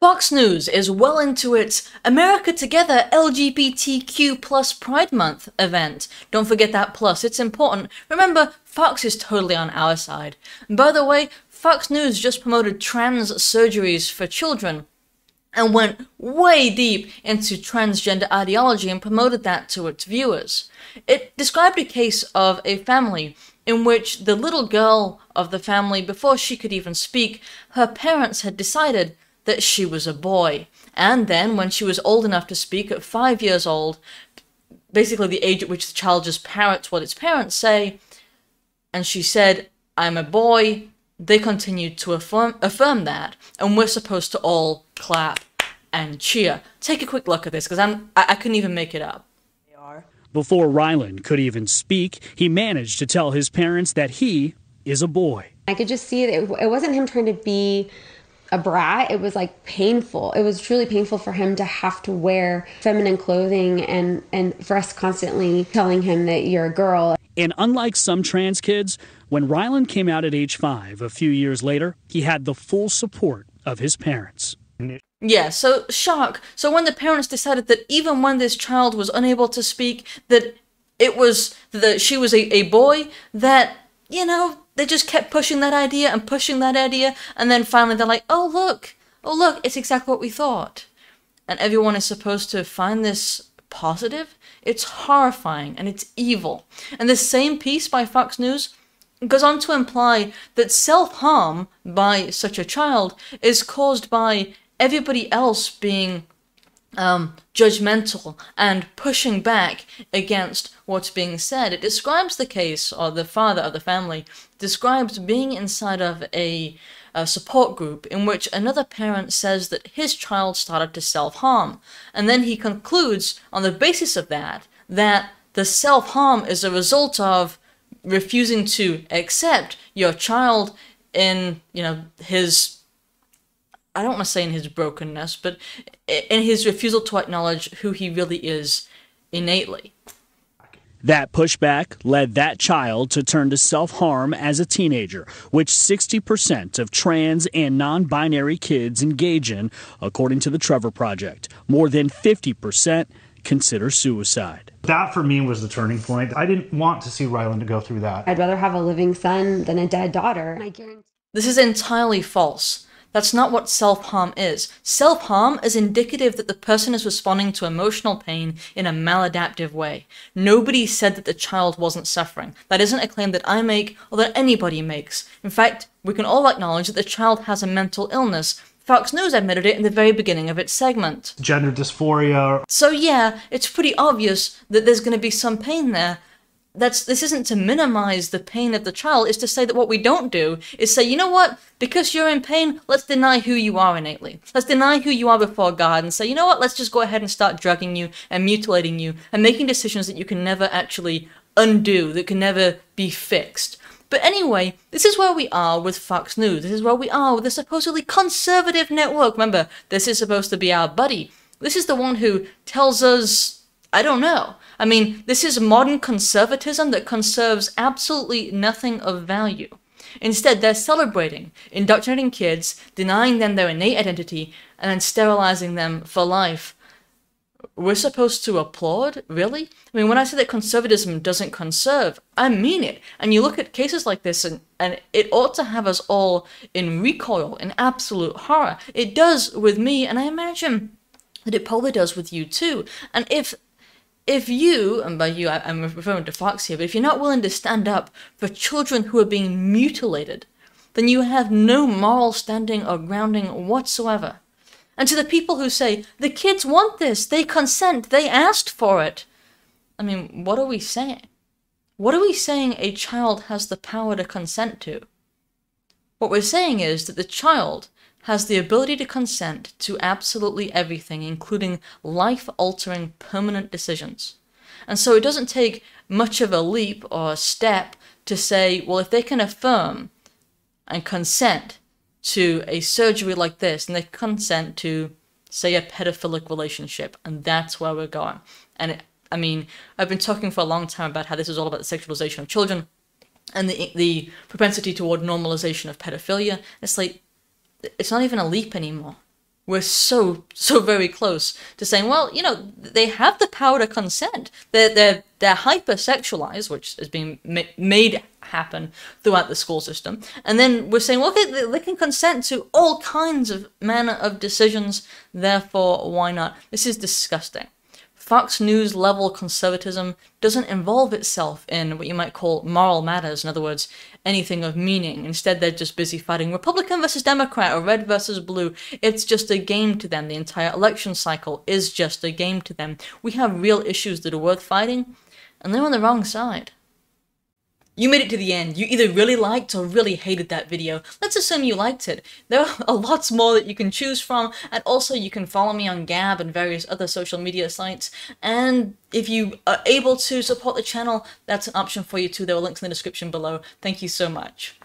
Fox News is well into its America Together LGBTQ+ Pride Month event. Don't forget that plus, it's important. Remember, Fox is totally on our side. And by the way, Fox News just promoted trans surgeries for children and went way deep into transgender ideology and promoted that to its viewers. It described a case of a family in which the little girl of the family, before she could even speak, her parents had decided that she was a boy. And then when she was old enough to speak at 5 years old, basically the age at which the child just parrots what its parents say, and she said, "I'm a boy," they continued to affirm that, and we're supposed to all clap and cheer. Take a quick look at this, because I couldn't even make it up. Before Ryland could even speak, he managed to tell his parents that he is a boy. I could just see it wasn't him trying to be a brat. It was like painful. It was truly painful for him to have to wear feminine clothing and for us constantly telling him that you're a girl. And unlike some trans kids, when Ryland came out at age 5 a few years later, he had the full support of his parents. Yeah, so shock. So when the parents decided that even when this child was unable to speak, that it was that she was a boy, that, you know, they just kept pushing that idea and pushing that idea, and then finally they're like, oh look, it's exactly what we thought. And everyone is supposed to find this positive? It's horrifying and it's evil. And this same piece by Fox News goes on to imply that self-harm by such a child is caused by everybody else being judgmental and pushing back against what's being said. It describes the case, or the father of the family describes being inside of a support group in which another parent says that his child started to self-harm. And then he concludes on the basis of that, that the self-harm is a result of refusing to accept your child in, you know, his, I don't want to say in his brokenness, but in his refusal to acknowledge who he really is innately. That pushback led that child to turn to self-harm as a teenager, which 60% of trans and non-binary kids engage in, according to the Trevor Project. More than 50% consider suicide. That, for me, was the turning point. I didn't want to see Ryland go through that. I'd rather have a living son than a dead daughter. I guarantee this is entirely false. That's not what self-harm is. Self-harm is indicative that the person is responding to emotional pain in a maladaptive way. Nobody said that the child wasn't suffering. That isn't a claim that I make or that anybody makes. In fact, we can all acknowledge that the child has a mental illness. Fox News admitted it in the very beginning of its segment. Gender dysphoria. So yeah, it's pretty obvious that there's going to be some pain there. This isn't to minimize the pain of the child, it's to say that what we don't do is say, you know what, because you're in pain, let's deny who you are innately. Let's deny who you are before God and say, you know what, let's just go ahead and start drugging you and mutilating you and making decisions that you can never actually undo, that can never be fixed. But anyway, this is where we are with Fox News. This is where we are with a supposedly conservative network. Remember, this is supposed to be our buddy. This is the one who tells us, I don't know. I mean, this is modern conservatism that conserves absolutely nothing of value. Instead, they're celebrating, indoctrinating kids, denying them their innate identity, and then sterilizing them for life. We're supposed to applaud? Really? I mean, when I say that conservatism doesn't conserve, I mean it. And you look at cases like this, and it ought to have us all in recoil, in absolute horror. It does with me, and I imagine that it probably does with you too. And if you, and by you I'm referring to Fox here, but if you're not willing to stand up for children who are being mutilated, then you have no moral standing or grounding whatsoever. And to the people who say, the kids want this, they consent, they asked for it. I mean, what are we saying? What are we saying a child has the power to consent to? What we're saying is that the child has the ability to consent to absolutely everything, including life-altering permanent decisions. And so it doesn't take much of a leap or a step to say, well, if they can affirm and consent to a surgery like this, and they consent to, say, a pedophilic relationship, and that's where we're going. And I mean, I've been talking for a long time about how this is all about the sexualization of children and the propensity toward normalization of pedophilia. It's like, it's not even a leap anymore. we're so very close to saying, well, you know, they have the power to consent. They're hypersexualized, which has been made happen throughout the school system. And then we're saying, well, okay, they can consent to all kinds of manner of decisions, therefore, why not? This is disgusting. Fox News level conservatism doesn't involve itself in what you might call moral matters, in other words, anything of meaning. Instead, they're just busy fighting Republican versus Democrat or red versus blue. It's just a game to them. The entire election cycle is just a game to them. We have real issues that are worth fighting, and they're on the wrong side. You made it to the end. You either really liked or really hated that video. Let's assume you liked it. There are lots more that you can choose from, and also you can follow me on Gab and various other social media sites. And if you are able to support the channel, that's an option for you too. There are links in the description below. Thank you so much.